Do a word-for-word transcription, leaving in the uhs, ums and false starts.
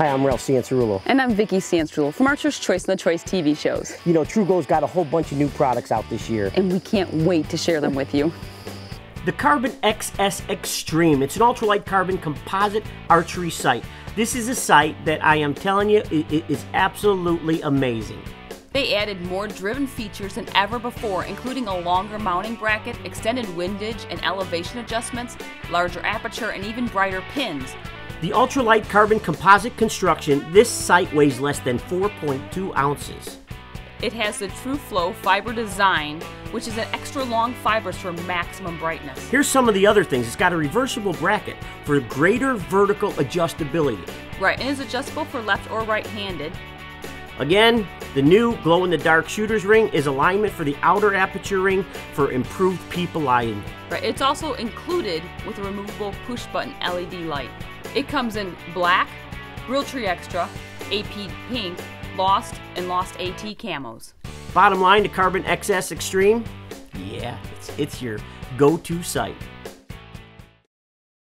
Hi, I'm Ralph Ciancerullo. And I'm Vicki Ciancerullo from Archer's Choice and the Choice T V shows. You know, TruGlo's got a whole bunch of new products out this year. And we can't wait to share them with you. The Carbon X S Xtreme. It's an ultralight carbon composite archery sight. This is a sight that I am telling you is absolutely amazing. They added more driven features than ever before, including a longer mounting bracket, extended windage and elevation adjustments, larger aperture, and even brighter pins. The ultralight carbon composite construction, this sight weighs less than four point two ounces. It has the TRU•FLO fiber design, which is an extra long fibers for maximum brightness. Here's some of the other things. It's got a reversible bracket for greater vertical adjustability. Right, and is adjustable for left or right-handed. Again, the new glow-in-the-dark shooter's ring is alignment for the outer aperture ring for improved people eyeing. Right, it's also included with a removable push-button L E D light. It comes in black, Realtree Extra, A P Pink, Lost, and Lost A T camos. Bottom line, the Carbon X S Xtreme, yeah, it's, it's your go-to sight.